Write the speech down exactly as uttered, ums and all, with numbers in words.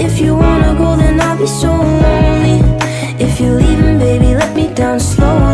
If you wanna go, then I'll be so lonely. If you're leaving, baby, let me down slow.